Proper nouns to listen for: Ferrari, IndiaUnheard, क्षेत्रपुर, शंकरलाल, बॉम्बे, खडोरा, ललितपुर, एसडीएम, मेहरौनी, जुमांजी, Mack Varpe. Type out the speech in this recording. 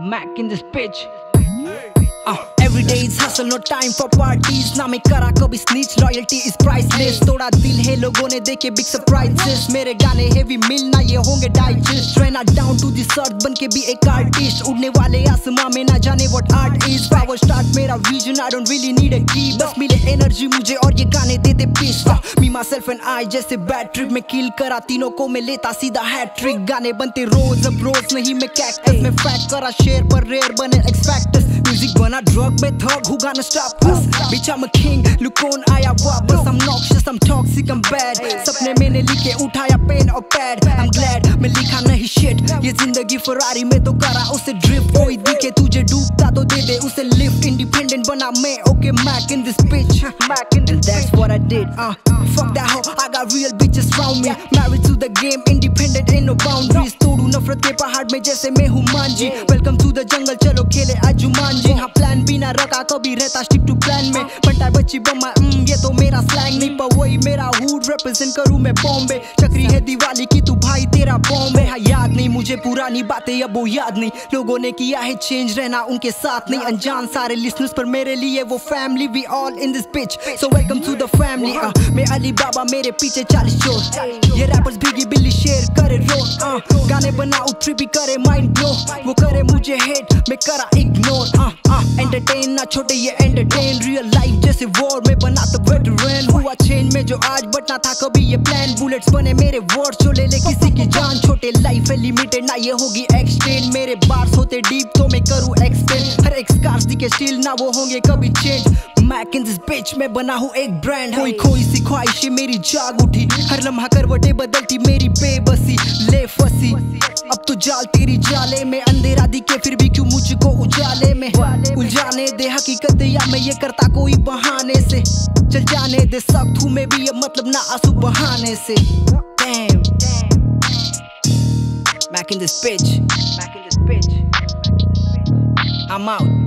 Mack in this bitch. Every day is hustle, no time for parties. ना मैं करा कभी snitch, loyalty is priceless. तोड़ा दिल है लोगों ने देखे big surprises. मेरे गाने heavy मिल ना ये होंगे digest. Train down to this earth बन के भी एक artist. उड़ने वाले आसमां में ना जाने what art is. Power start मेरा vision, I don't really need a key. बस मिले energy मुझे और ये गाने देते peace. Me myself and I जैसे bad trip में kill करा तीनों को मैं लेता सीधा hat trick. गाने बनते रोज अब रोज नहीं मैं cactus. मैं fact करा share पर rare बने X Factors. Music बना drug में thug, who gonna stop us? Bitch I'm a king, look on आया वापस. I'm noxious, I'm toxic, I'm bad. सपने मैंने लिखे उठाया pen और pad. I'm glad मैं लिखा नहीं shit. ये जिंदगी Ferrari में तो करा उसे drift. कोई दिखे तुझे डूबता तो दे दे उसे lift. Independent बना मैं, okay Mack in this bitch. And that's what I did. Fuck that hoe, I got real bitches round me. Married to the game, independent ain't no boundaries. तोड़ू नफरत के पहाड़ में जैसे मैं हूँ Manjhi. Welcome to the jungle, चलो खेले आज जुमांजी. हाँ plan भी ना रखा कभी रहता stick to plan में. बंटा बच्ची बम्मा ये तो मेरा slang नहीं पर वही मेरा hood represent करूँ मैं बॉम्बे. चक्री है दिवाली की तू भाई तेरा बॉम्बे. हाँ याद नहीं मुझे पुरानी बातें अब वो याद नहीं. लोगों ने किया है change रहना उनके साथ नहीं. अनजान सारे listeners पर मेरे लिए वो family. We all in this bitch, so welcome to the family. मैं अली बाबा मेरे पीछे 40 चोर. ये rappers बिगी बिल्ली share करे रोड. गाने बनाऊँ trippy करे mind blow. वो करे मुझे hate मैं करा ignore. Entertain ना छोटे ये entertain. Real life जैसे war में बना तो veteran. हुआ change में जो आज but ना था कभी ये plan. Bullets बने मेरे words जो ले ले किसी की जान. छोटे life है limited ना ये होगी exchange. मेरे bars होते deep तो मैं करूँ explain. हर एक scars दिखे still ना वो होंगे कभी change. Mack in this bitch मैं बना हूँ एक brand. कोई खोई सी ख्वाहिशें मेरी जाग उठी. हर लम्हा करवटें बदलती मेरी बेबसी ले फसी. अब तो जाल तेरी जाले में अंधेरा दिखे फिर भी क्यों मुझको उजाले में उलझाने दे. हकीकत या मैं ये करता कोई बहाने से. चल जाने दे सख्त हूँ मैं भी अब मतलब ना आंसू बहाने से. Damn Mack in this bitch. I'm out.